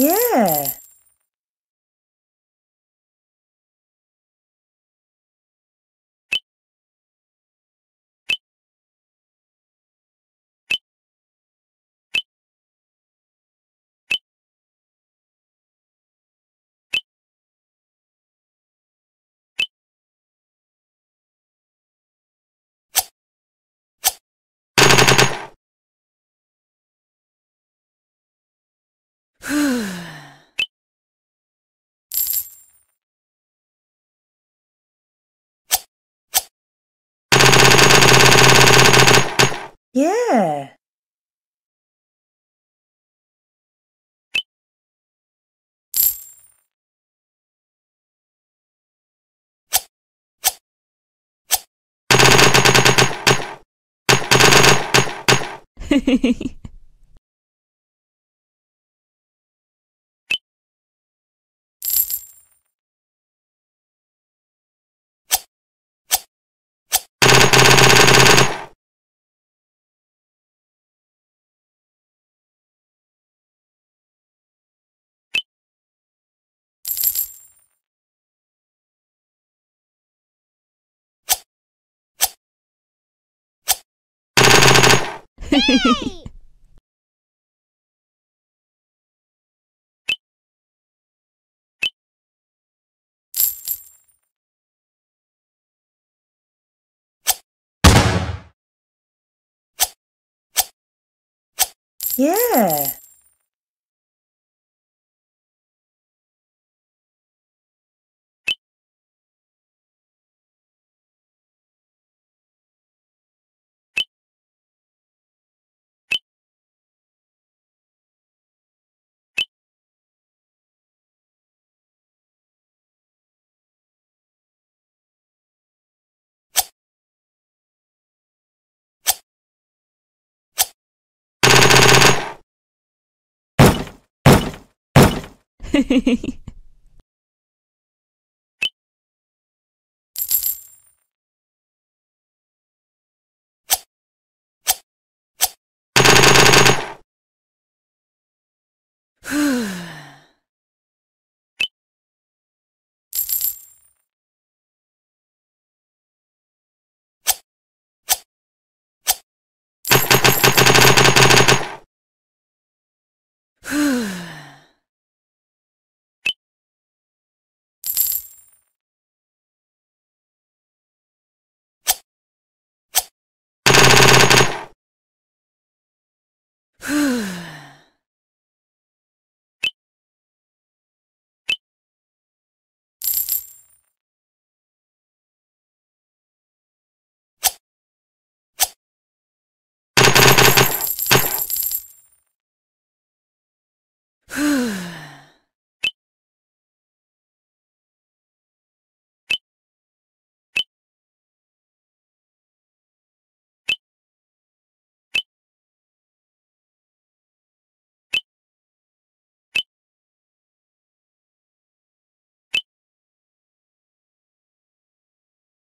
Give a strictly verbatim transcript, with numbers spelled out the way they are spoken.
Yeah. Yeah. Hey! Yeah. Hehehe